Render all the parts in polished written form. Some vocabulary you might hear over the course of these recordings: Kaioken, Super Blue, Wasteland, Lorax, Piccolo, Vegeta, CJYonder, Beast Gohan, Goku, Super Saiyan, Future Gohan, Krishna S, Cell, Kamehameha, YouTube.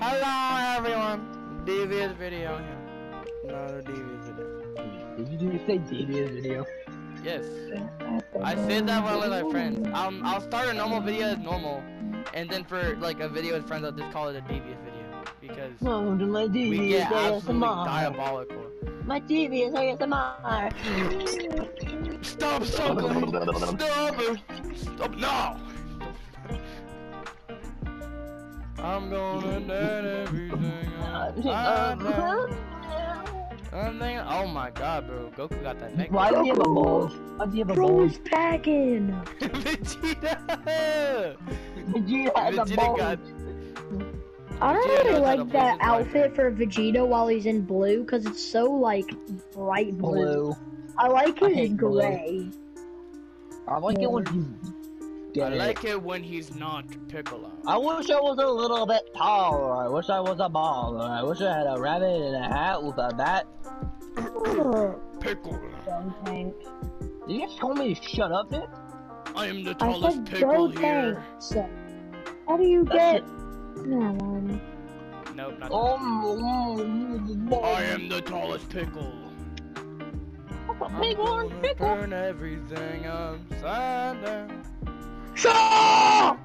Hello everyone! Devious video here. Another devious video. Did you say devious video? Yes. I said that with all my friends. I'll start a normal video as normal, and then for like a video with friends, I'll just call it a devious video because we get absolutely diabolical. My devious ASMR. Stop, stop, stop now! I'm gonna dead everything. Oh my god, bro. Goku got that neck. Why do you have a bulge? Bro is packing. Vegeta has a bulge. I don't really like that outfit for Vegeta while he's in blue because it's so like bright blue. I like his gray. I like it when he's dead. I like it when he's not Piccolo. I wish I was a little bit taller. I wish I was a baller. I wish I had a rabbit and a hat with a bat. Piccolo. Did you just tell me to shut up, Nick? I am the tallest pickle here. How do you get? No. Nope, not I am the tallest pickle. Pickle. Turn everything upside down. Stop!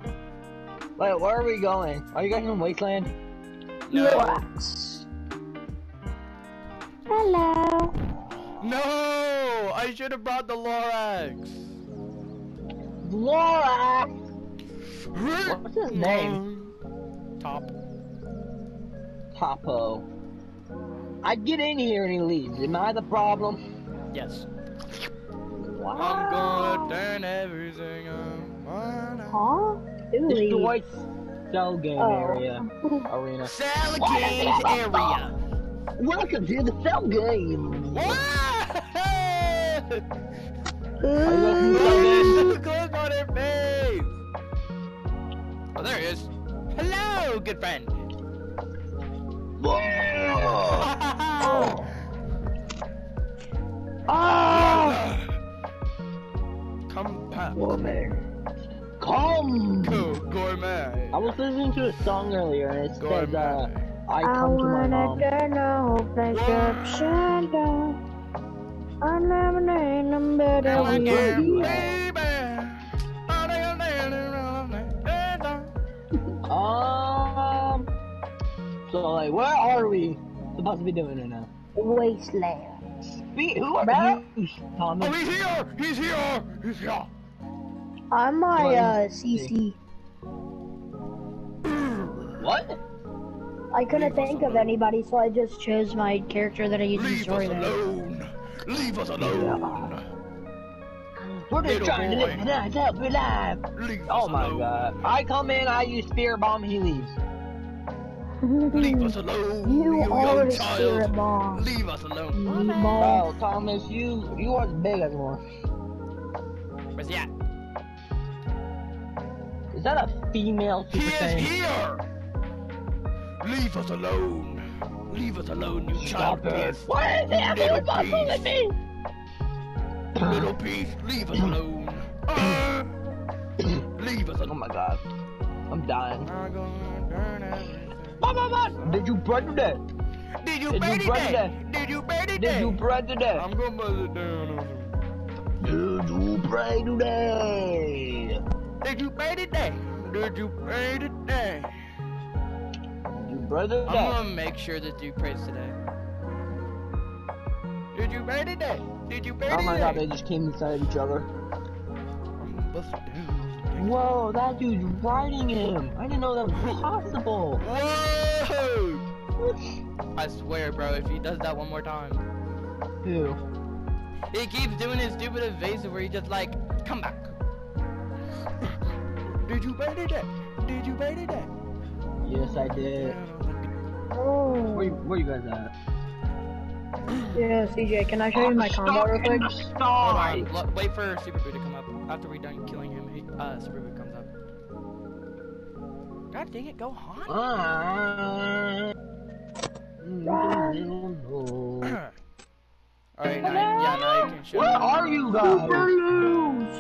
Wait, where are we going? Are you guys in Wasteland? No. Lorax. Hello. No! I should have brought the Lorax. Lorax! What's his name? Topo. I get in here and he leaves. Am I the problem? Yes. Wow. I'm gonna turn everything on. Huh? Destroy Cell Game Arena. Cell Game Area. Welcome to the Cell Game. What? Click on her face. Oh, there he is. Hello, good friend. Gourmet. I was listening to a song earlier and it says, I come to my mom. So like, where are we supposed to be doing right now? Wasteland. Who are that? Oh, he's here! He's here! He's here! I'm my CC. What? I couldn't think of anybody, so I just chose my character that I used to story. Leave us alone! Leave us alone! We're just trying to live tonight, help me live! Oh my god. I come in, I use spear bomb, he leaves. Leave us alone, you young child! Bomb. Leave us alone! Wow, Thomas, you aren't big anymore. Where's he at? Is that a female Super Saiyan? He is here! Leave us alone! Leave us alone, you child beast! Why is it happening possible with me? Little beast, leave us alone! Leave us alone! Oh my god. I'm dying. Did you bread today? Did you bread today? Did you bread today? Did you bread today? I'm gonna buzz it down. Did you bread today? Did you bread today? Did you bread today? Did you bread today? I'm gonna make sure that you praise today. Did you bread today? Did you bread today? Oh my god, they just came inside each other. I'm gonna buzz it down. Whoa, that dude's riding him! I didn't know that was possible! Whoa! I swear, bro, if he does that one more time. Who? He keeps doing his stupid evasive where he just like, come back! Did you bait it at? Did you bait it at? Yes, I did. Oh. Where you guys at? Yeah, CJ, can I show you my combo real quick? Hold on, wait for Super Blue to come up after we're done killing him. Super Blue comes up. God dang it, Gohan! Alright, now you can show. Where are you guys?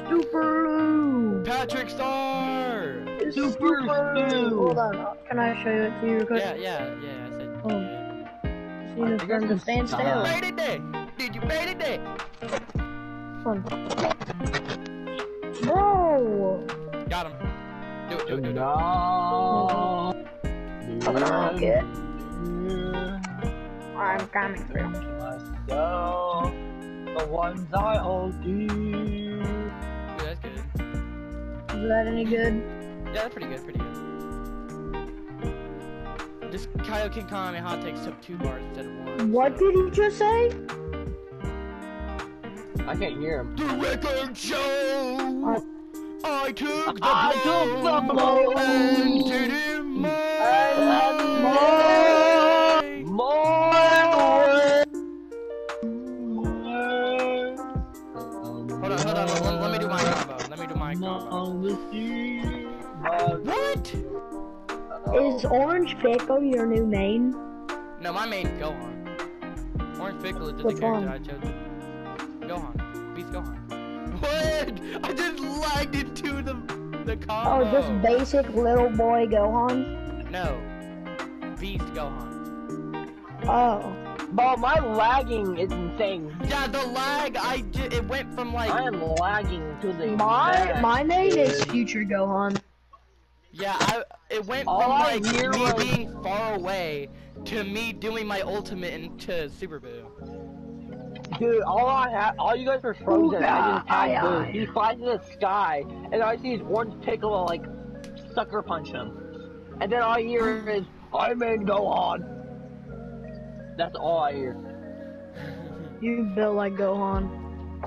Super Blue! Patrick Star! Super Blue! Hold on, can I show it to you? Yeah, I said. Oh. She just learned to stand still. You made it there! Did you made it there? Bro! Got him. Do it. No. It. I'm coming through. Myself, the ones I hold dear. Dude, that's good. Is that any good? Yeah, that's pretty good. This Kaioken Kamehameha takes up 2 bars instead of 1. What did he just say? I can't hear him. The record shows! I took the blow and did it more! And more! Hold on, let me do my combo. What? Is Orange Pickle your new main? No, my main Gohan. Orange Pickle is just the character I chose. Gohan. Beast Gohan. What? I just lagged into the combo. Oh, just basic little boy Gohan? No. Beast Gohan. Oh. Bro, my lagging is insane. Yeah, the lag, it went from like... I am lagging to the... My name is Future Gohan. Yeah, it went from like me being far away to me doing my ultimate into Super Blue. Dude, all you guys were frozen. I just had He flies in the sky, and all I see is Orange Piccolo like sucker punch him, and then all I hear is "I'm in Gohan." That's all I hear. You built like Gohan.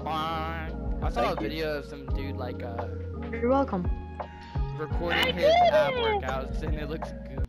I saw a video of some dude like. You're welcome. Recording his ab workouts, and it looks good.